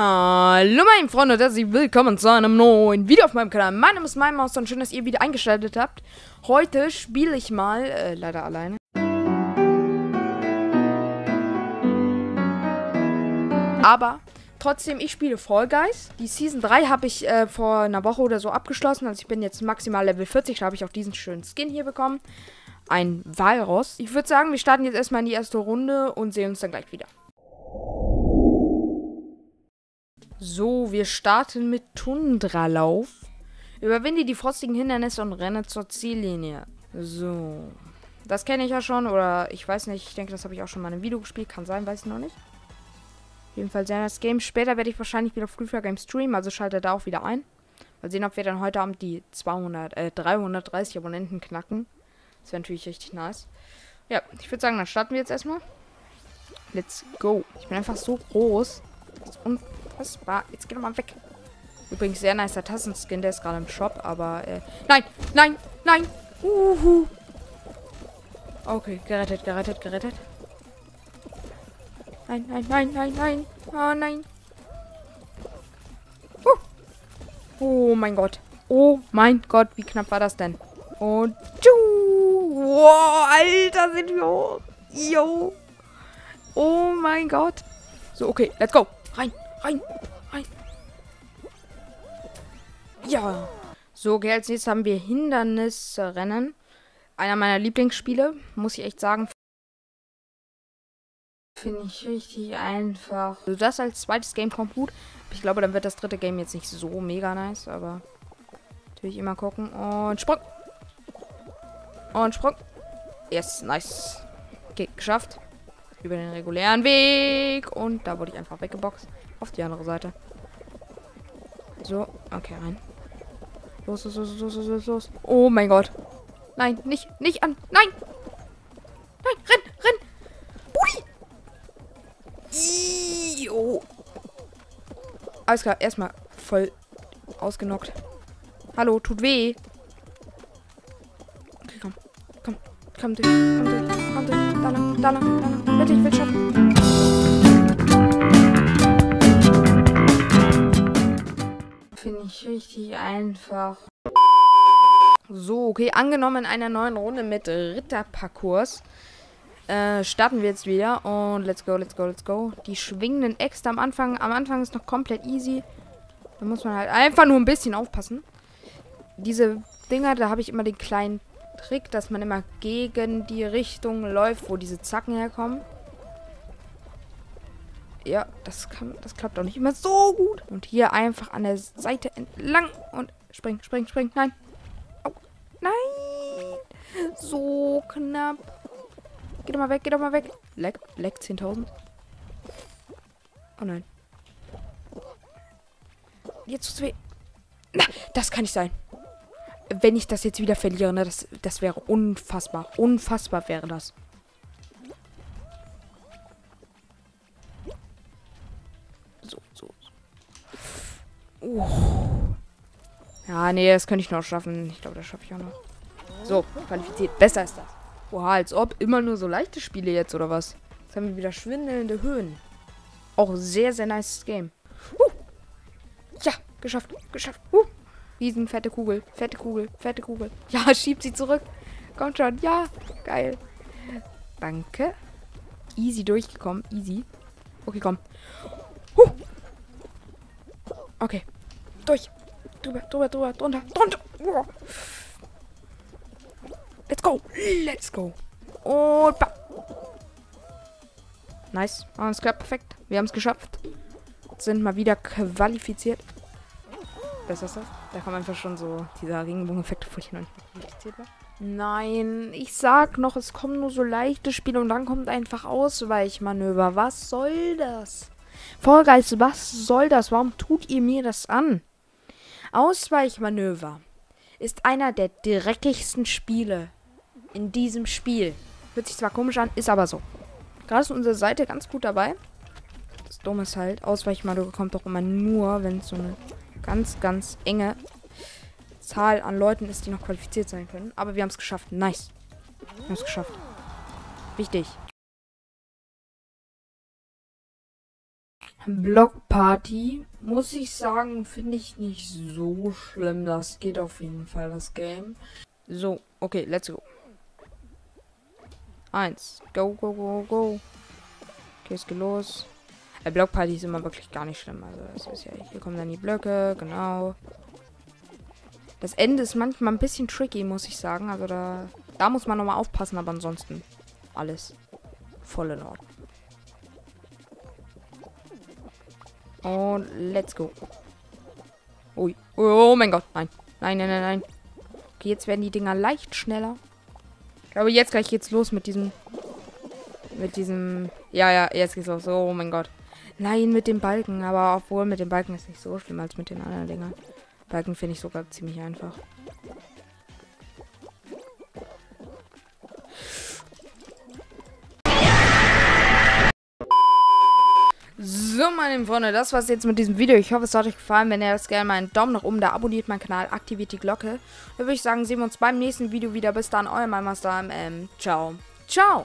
Hallo meine Freunde und herzlich willkommen zu einem neuen Video auf meinem Kanal. Mein Name ist Minemaster und schön, dass ihr wieder eingeschaltet habt. Heute spiele ich mal, leider alleine. Aber trotzdem, ich spiele Fall Guys. Die Season 3 habe ich vor einer Woche oder so abgeschlossen. Also ich bin jetzt maximal Level 40, da habe ich auch diesen schönen Skin hier bekommen. Ein Walross. Ich würde sagen, wir starten jetzt erstmal in die erste Runde und sehen uns dann gleich wieder. So, wir starten mit Tundra-Lauf. Überwinde die frostigen Hindernisse und renne zur Ziellinie. So. Das kenne ich ja schon, oder ich weiß nicht. Ich denke, das habe ich auch schon mal in einem Video gespielt. Kann sein, weiß ich noch nicht. Auf jeden Fall sehr nice Game. Später werde ich wahrscheinlich wieder auf Frühflyer Games streamen, also schaltet da auch wieder ein. Mal sehen, ob wir dann heute Abend die 330 Abonnenten knacken. Das wäre natürlich richtig nice. Ja, ich würde sagen, dann starten wir jetzt erstmal. Let's go. Ich bin einfach so groß. Und was war? Jetzt geh doch mal weg. Übrigens, sehr nicer Tassenskin, der ist gerade im Shop, aber nein, nein, nein. Uhu. Okay, gerettet, gerettet, gerettet. Nein, nein, nein, nein, nein. Oh nein. Oh mein Gott. Oh mein Gott, wie knapp war das denn? Und tschu. Wow, Alter, sind wir hoch. Yo. Oh mein Gott. So, okay, let's go. Rein, rein, rein. Ja. So, okay, als nächstes haben wir Hindernisrennen. Einer meiner Lieblingsspiele, muss ich echt sagen. Finde ich richtig einfach. Also das als zweites Game kommt gut. Ich glaube, dann wird das dritte Game jetzt nicht so mega nice, aber natürlich immer gucken. Und Sprung. Und Sprung. Yes, nice. Okay, geschafft. Über den regulären Weg. Und da wurde ich einfach weggeboxt. Auf die andere Seite. So, okay, rein. Los, los, los, los, los, los. Oh mein Gott. Nein, nicht, nicht an. Nein. Nein, renn, renn. Booty. Io. Alles klar, erstmal voll ausgenockt. Hallo, tut weh. Okay, komm. Komm, komm durch, komm durch, komm durch. Da lang, da lang, da lang. Bitte, ich will schaffen. Finde ich richtig einfach. So, okay, angenommen in einer neuen Runde mit Ritterparkurs. Starten wir jetzt wieder und let's go, let's go, let's go. Die schwingenden Äxte am Anfang ist noch komplett easy. Da muss man halt einfach nur ein bisschen aufpassen. Diese Dinger, da habe ich immer den kleinen Trick, dass man immer gegen die Richtung läuft, wo diese Zacken herkommen. Ja, das klappt auch nicht immer so gut. Und hier einfach an der Seite entlang und spring, spring, spring. Nein. Oh, nein. So knapp. Geh doch mal weg, geh doch mal weg. Leck, leck 10.000. Oh nein. Jetzt tut's weh. Na, das kann nicht sein. Wenn ich das jetzt wieder verliere, ne, das wäre unfassbar. Unfassbar wäre das. So, so, so. Ja, nee, das könnte ich noch schaffen. Ich glaube, das schaffe ich auch noch. So, qualifiziert. Besser ist das. Boah, als ob immer nur so leichte Spiele jetzt, oder was? Jetzt haben wir wieder schwindelnde Höhen. Auch sehr, sehr nice Game. Ja, geschafft, geschafft. Riesen, fette Kugel, fette Kugel, fette Kugel. Ja, schiebt sie zurück. Kommt schon, ja, geil. Danke. Easy durchgekommen, easy. Okay, komm. Okay, durch. Drüber, drüber, drüber, drunter, drunter. Let's go, let's go. Und bam. Nice, alles klar, perfekt. Wir haben es geschafft. Sind mal wieder qualifiziert. Besser ist das. Da kommt einfach schon so dieser Regenbogen-Effekt, wo ich noch nicht qualifiziert war. Nein, ich sag noch, es kommen nur so leichte Spiele und dann kommt einfach Ausweichmanöver. Was soll das? Fall Guys, was soll das? Warum tut ihr mir das an? Ausweichmanöver ist einer der dreckigsten Spiele in diesem Spiel. Hört sich zwar komisch an, ist aber so. Gerade ist unsere Seite ganz gut dabei. Das Dumme ist halt, Ausweichmanöver kommt doch immer nur, wenn es so eine ganz, ganz enge Zahl an Leuten ist, die noch qualifiziert sein können. Aber wir haben es geschafft. Nice. Wir haben es geschafft. Wichtig. Blockparty, muss ich sagen, finde ich nicht so schlimm. Das geht auf jeden Fall, das Game. So, okay, let's go. 1. Go, go, go, go. Okay, es geht los. Blockparty ist immer wirklich gar nicht schlimm. Also, das ist ja. Hier kommen dann die Blöcke, genau. Das Ende ist manchmal ein bisschen tricky, muss ich sagen. Also, da muss man nochmal aufpassen, aber ansonsten alles voll in Ordnung. Und let's go. Ui. Oh mein Gott, nein. Nein, nein, nein, nein. Okay, jetzt werden die Dinger leicht schneller. Ich glaube, jetzt gleich geht's los mit diesem... Ja, ja, jetzt geht's los. Oh mein Gott. Nein, mit dem Balken. Aber obwohl, mit dem Balken ist nicht so schlimm als mit den anderen Dingern. Balken finde ich sogar ziemlich einfach. So, meine Freunde, das war's jetzt mit diesem Video. Ich hoffe, es hat euch gefallen. Wenn ihr das gerne mal einen Daumen nach oben da, abonniert meinen Kanal, aktiviert die Glocke. Dann würde ich sagen, sehen wir uns beim nächsten Video wieder. Bis dann, euer Minemaster. Ciao. Ciao.